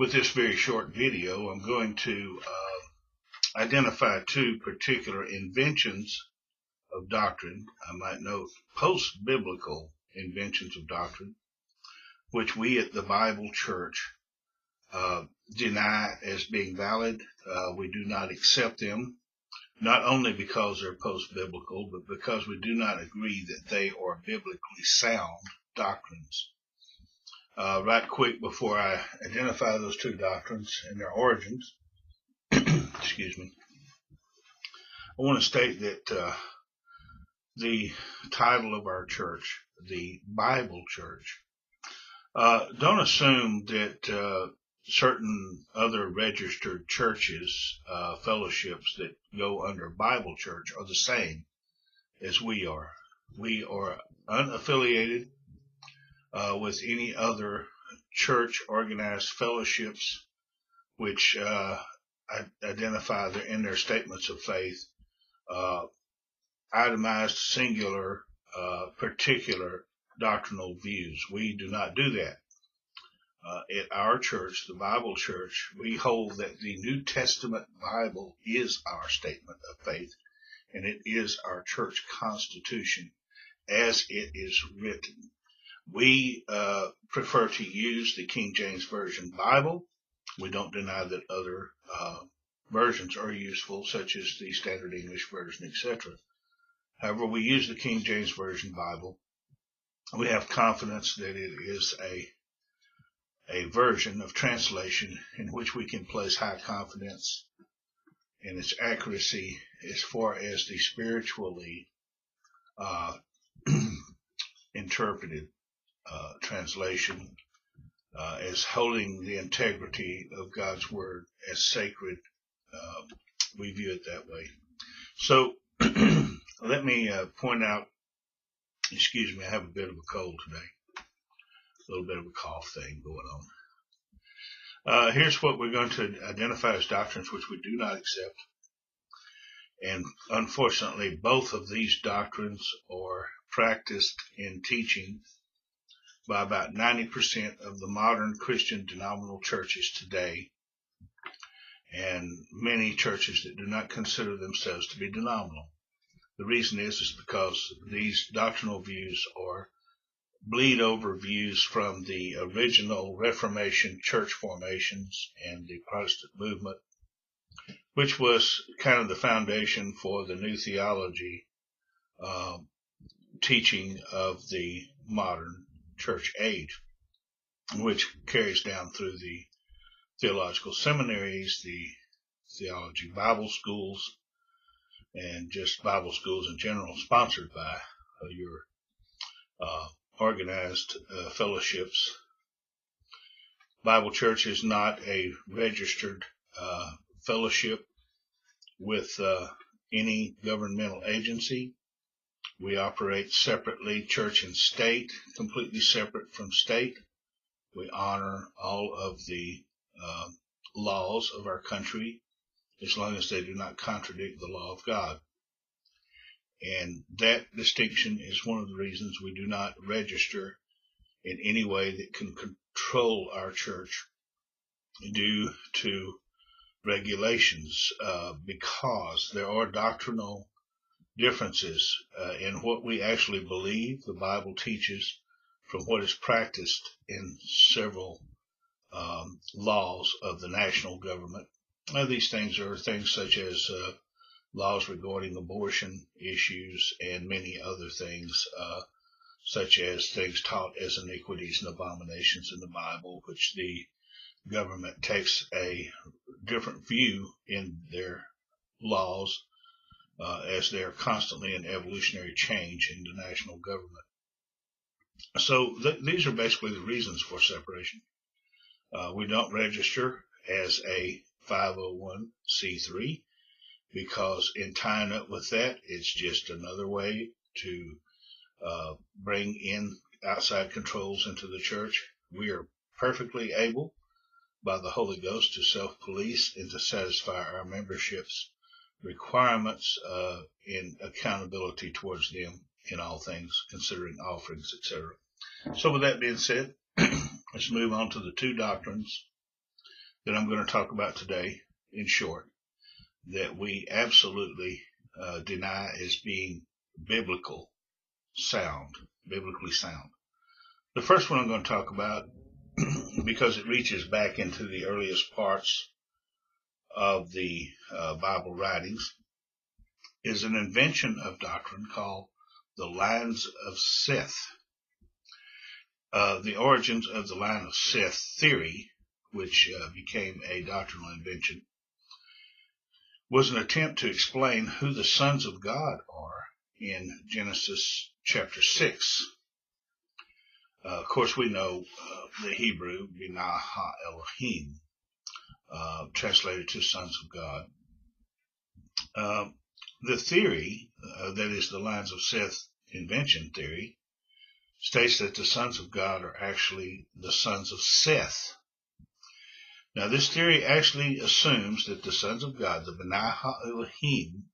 With this very short video, I'm going to identify two particular inventions of doctrine. I might note post-biblical inventions of doctrine, which we at the Bible Church deny as being valid. We do not accept them, not only because they're post-biblical, but because we do not agree that they are biblically sound doctrines. Right quick before I identify those two doctrines and their origins, excuse me, I want to state that the title of our church, the Bible Church, don't assume that certain other registered churches, fellowships that go under Bible Church are the same as we are. We are unaffiliated with any other church organized fellowships which identify in their statements of faith itemized, singular, particular doctrinal views. We do not do that. At our church, the Bible Church, we hold that the New Testament Bible is our statement of faith, and it is our church constitution as it is written. We prefer to use the King James Version Bible. We don't deny that other versions are useful, such as the Standard English Version, etc. However, we use the King James Version Bible. We have confidence that it is a version of translation in which we can place high confidence in its accuracy as far as the spiritually interpreted translation as holding the integrity of God's Word as sacred. We view it that way. So let me point out, excuse me, I have a bit of a cold today. A little bit of a cough thing going on. Here's what we're going to identify as doctrines which we do not accept. And unfortunately, both of these doctrines are practiced in teaching by about 90% of the modern Christian denominational churches today, and many churches that do not consider themselves to be denominational. The reason is because these doctrinal views are bleed over views from the original Reformation church formations and the Protestant movement, which was kind of the foundation for the new theology teaching of the modern church age, which carries down through the theological seminaries, the theology Bible schools, and just Bible schools in general sponsored by your organized fellowships. Bible Church is not a registered fellowship with any governmental agency. We operate separately, church and state, completely separate from state. We honor all of the laws of our country, as long as they do not contradict the law of God. And that distinction is one of the reasons we do not register in any way that can control our church due to regulations, because there are doctrinal differences in what we actually believe the Bible teaches from what is practiced in several laws of the national government. Now, these things are things such as laws regarding abortion issues and many other things, such as things taught as iniquities and abominations in the Bible, which the government takes a different view in their laws, as they are constantly in evolutionary change in the national government. So these are basically the reasons for separation. We don't register as a 501c3 because in tying up with that, it's just another way to bring in outside controls into the church. We are perfectly able by the Holy Ghost to self-police and to satisfy our membership's requirements in accountability towards them in all things, considering offerings, etc. So with that being said, let's move on to the two doctrines that I'm going to talk about today, in short, that we absolutely deny as being biblically sound. The first one I'm going to talk about, because it reaches back into the earliest parts of the Bible writings, is an invention of doctrine called the lines of Seth. The origins of the line of Seth theory, which became a doctrinal invention, was an attempt to explain who the sons of God are in Genesis chapter 6. Of course, we know the Hebrew, binah ha' elohim, translated to sons of God. The theory, that is the lines of Seth invention theory, states that the sons of God are actually the sons of Seth. Now, this theory actually assumes that the sons of God, the Bene Ha'Elohim,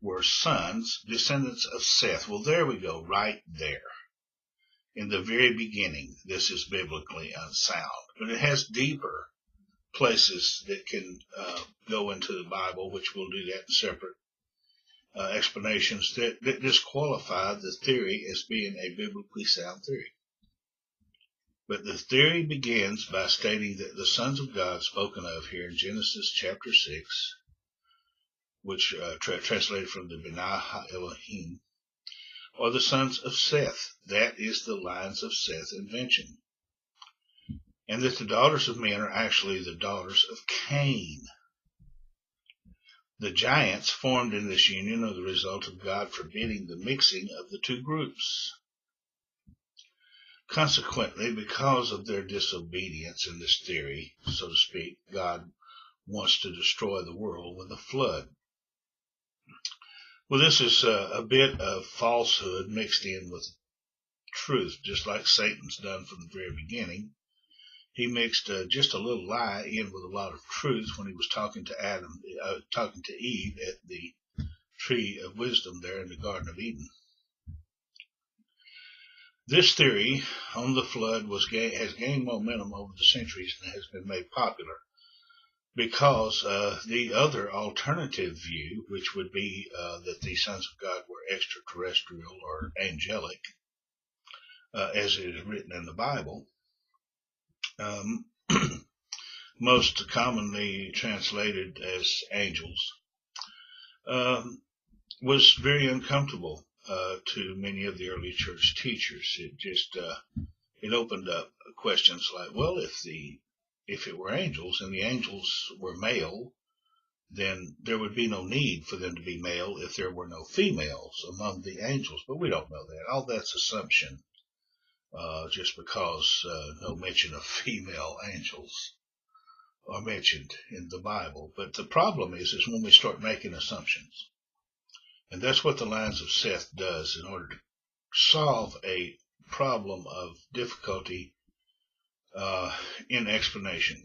were sons, descendants of Seth. Well, there we go, right there. In the very beginning, this is biblically unsound. But it has deeper places that can go into the Bible, which we'll do that in separate explanations, that disqualify the theory as being a biblically sound theory. But the theory begins by stating that the sons of God spoken of here in Genesis chapter 6, which translated from the Bene Ha'Elohim, are the sons of Seth. That is the lines of Seth invention. And that the daughters of men are actually the daughters of Cain. The giants formed in this union are the result of God forbidding the mixing of the two groups. Consequently, because of their disobedience in this theory, so to speak, God wants to destroy the world with a flood. Well, this is a bit of falsehood mixed in with truth, just like Satan's done from the very beginning. He mixed just a little lie in with a lot of truth when he was talking to Eve at the tree of wisdom there in the Garden of Eden. This theory on the flood has gained momentum over the centuries and has been made popular because the other alternative view, which would be that the sons of God were extraterrestrial or angelic, as it is written in the Bible, most commonly translated as angels, was very uncomfortable to many of the early church teachers. It just it opened up questions like, well, if it were angels and the angels were male, then there would be no need for them to be male if there were no females among the angels. But we don't know that. All that's assumption, just because no mention of female angels are mentioned in the Bible. But the problem is when we start making assumptions. And that's what the lines of Seth does in order to solve a problem of difficulty in explanation.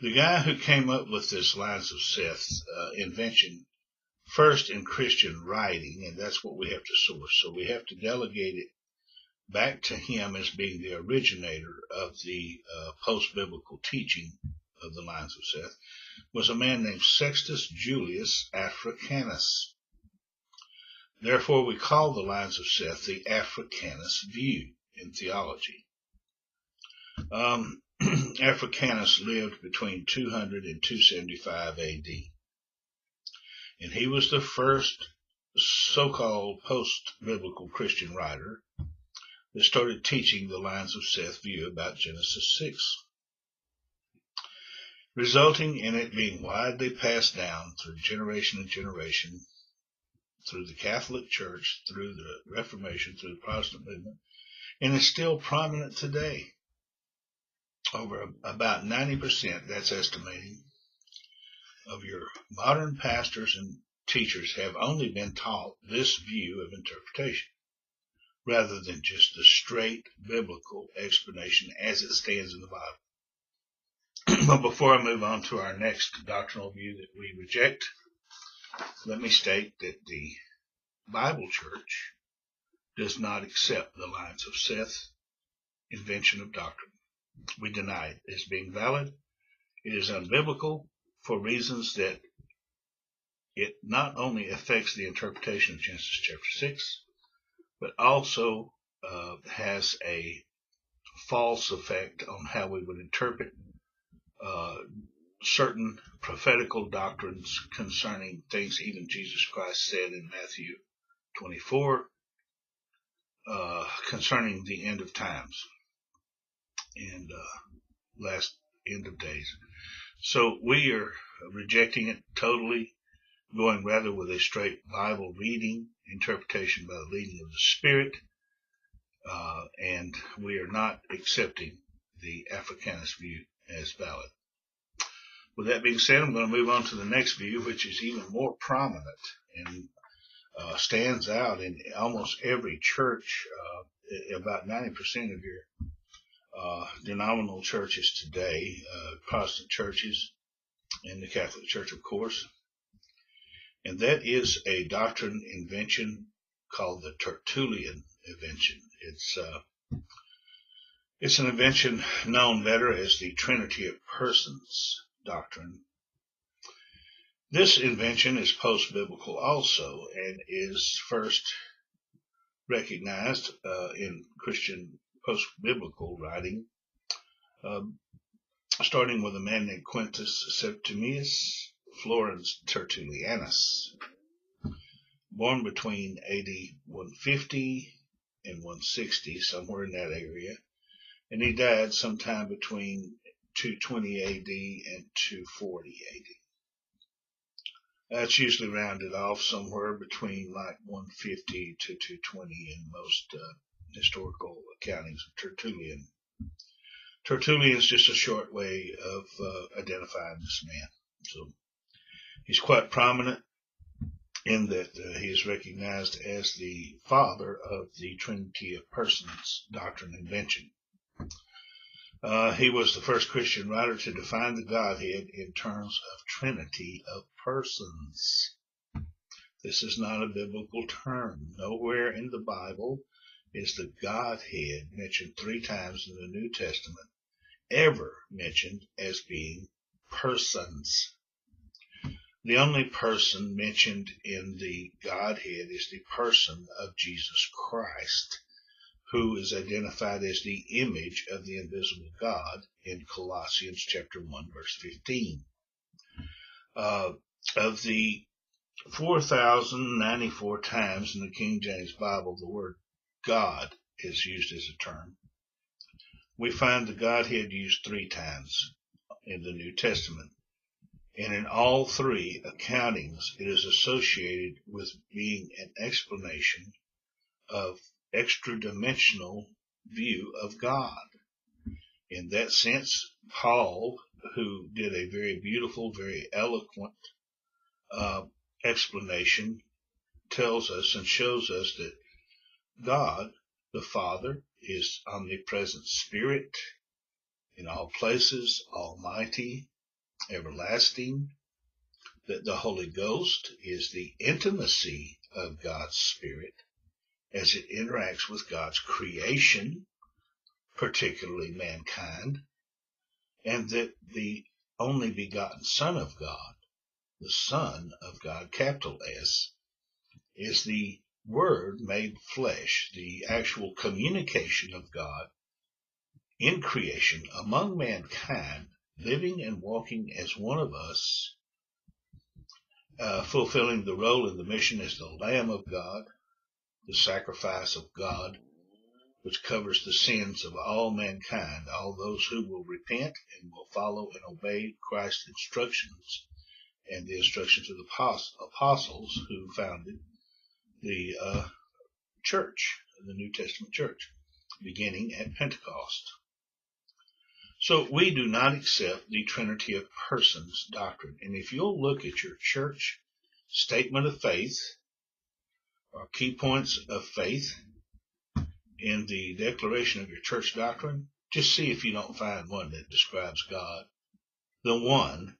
The guy who came up with this lines of Seth invention, first in Christian writing, and that's what we have to source. So we have to delegate it back to him as being the originator of the post-biblical teaching of the lines of Seth, was a man named Sextus Julius Africanus. Therefore, we call the lines of Seth the Africanus view in theology. Africanus lived between 200 and 275 AD, and he was the first so-called post-biblical Christian writer that started teaching the lines of Seth view about Genesis 6, resulting in it being widely passed down through generation to generation, through the Catholic Church, through the Reformation, through the Protestant movement, and is still prominent today. Over about 90%, that's estimating, of your modern pastors and teachers have only been taught this view of interpretation, rather than just the straight biblical explanation as it stands in the Bible. But before I move on to our next doctrinal view that we reject, let me state that the Bible Church does not accept the lines of Seth invention of doctrine. We deny it as being valid It is unbiblical for reasons that it not only affects the interpretation of Genesis chapter 6, but also has a false effect on how we would interpret certain prophetical doctrines concerning things even Jesus Christ said in Matthew 24 concerning the end of times and last end of days. So we are rejecting it totally, going rather with a straight Bible reading, interpretation by the leading of the Spirit, and we are not accepting the Africanus view as valid. With that being said, I'm going to move on to the next view, which is even more prominent and stands out in almost every church. About 90% of your denominational churches today, Protestant churches, and the Catholic Church, of course. And that is a doctrine invention called the Tertullian invention. It's an invention known better as the Trinity of Persons doctrine. This invention is post-biblical also, and is first recognized in Christian post-biblical writing, starting with a man named Quintus Septimius Florence Tertullianus, born between AD 150 and 160, somewhere in that area, and he died sometime between 220 AD and 240 AD. That's usually rounded off somewhere between like 150 to 220 in most historical accountings of Tertullian. Tertullian is just a short way of identifying this man. So he's quite prominent in that he is recognized as the father of the Trinity of Persons doctrine invention. He was the first Christian writer to define the Godhead in terms of Trinity of Persons. This is not a biblical term. Nowhere in the Bible is the Godhead, mentioned 3 times in the New Testament, ever mentioned as being persons. The only person mentioned in the Godhead is the person of Jesus Christ, who is identified as the image of the invisible God in Colossians chapter 1, verse 15. Of the 4,094 times in the King James Bible the word God is used as a term, we find the Godhead used 3 times in the New Testament, and in all 3 accountings it is associated with being an explanation of extra-dimensional view of God. In that sense, Paul, who did a very beautiful, very eloquent explanation, tells us and shows us that God, the Father, is omnipresent Spirit in all places, almighty, everlasting, that the Holy Ghost is the intimacy of God's Spirit as it interacts with God's creation, particularly mankind, and that the only begotten Son of God, the Son of God, capital S, is the Word made flesh, the actual communication of God in creation among mankind, living and walking as one of us, fulfilling the role and the mission as the Lamb of God, the sacrifice of God, which covers the sins of all mankind, all those who will repent and will follow and obey Christ's instructions and the instructions of the apostles who founded the church, the New Testament church, beginning at Pentecost. So we do not accept the Trinity of Persons doctrine. And if you'll look at your church statement of faith, or key points of faith in the declaration of your church doctrine, just see if you don't find one that describes God, the one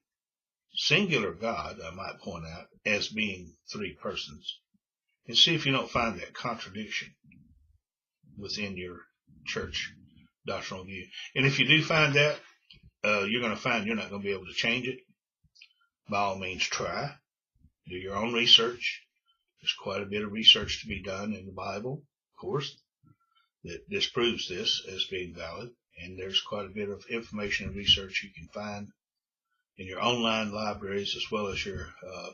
singular God, I might point out, as being 3 persons, and see if you don't find that contradiction within your church doctrinal view. And if you do find that, you're going to find you're not going to be able to change it. By all means, try. Do your own research. There's quite a bit of research to be done in the Bible, of course, that disproves this as being valid. And there's quite a bit of information and research you can find in your online libraries, as well as your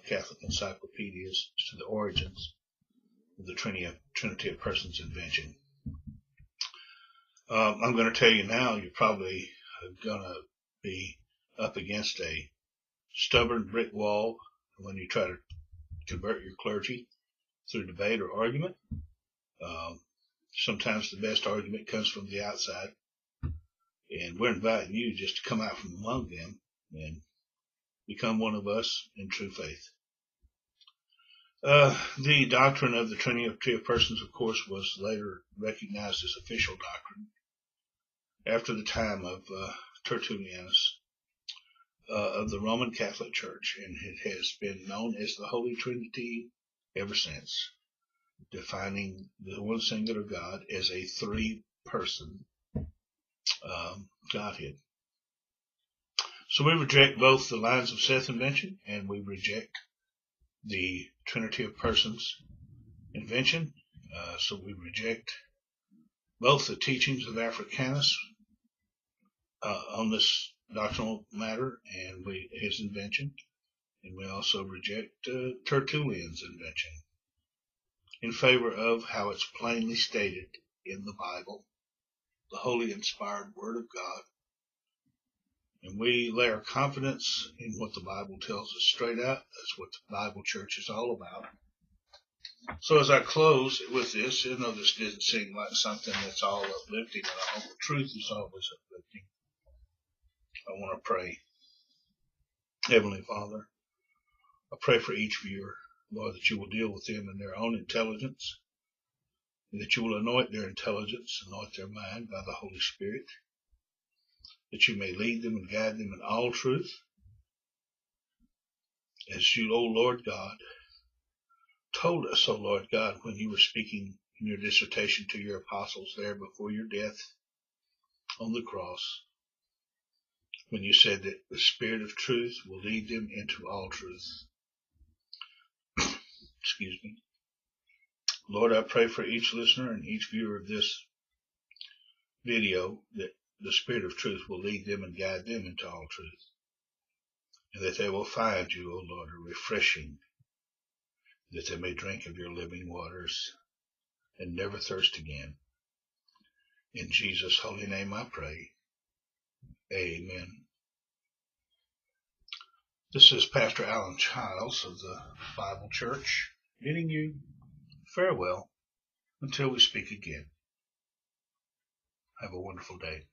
Catholic encyclopedias, as to the origins of the Trinity of Persons invention. I'm going to tell you now, you're probably going to be up against a stubborn brick wall when you try to convert your clergy through debate or argument. Sometimes the best argument comes from the outside, and we're inviting you just to come out from among them and become one of us in true faith. The doctrine of the Trinity of Persons, of course, was later recognized as official doctrine after the time of Tertullianus of the Roman Catholic Church, and it has been known as the Holy Trinity ever since, defining the one singular God as a three-person Godhead. So we reject both the lines of Seth invention, and we reject the Trinity of Persons invention. So we reject both the teachings of Africanus on this doctrinal matter and his invention, and we also reject Tertullian's invention in favor of how it's plainly stated in the Bible, the holy inspired Word of God. And we lay our confidence in what the Bible tells us straight out. That's what the Bible Church is all about. So as I close with this, even though this didn't seem like something that's all uplifting at all, the truth is always uplifting. I want to pray. Heavenly Father, I pray for each viewer, Lord, that you will deal with them in their own intelligence, and that you will anoint their intelligence, anoint their mind by the Holy Spirit, that you may lead them and guide them in all truth, as you, O Lord God, told us, O Lord God, when you were speaking in your dissertation to your apostles there before your death on the cross, when you said that the Spirit of truth will lead them into all truth. Excuse me. Lord, I pray for each listener and each viewer of this video that the Spirit of truth will lead them and guide them into all truth, and that they will find you, O Lord, refreshing, that they may drink of your living waters and never thirst again. In Jesus' holy name I pray. Amen. This is Pastor Alan Childs of the Bible Church, bidding you farewell until we speak again. Have a wonderful day.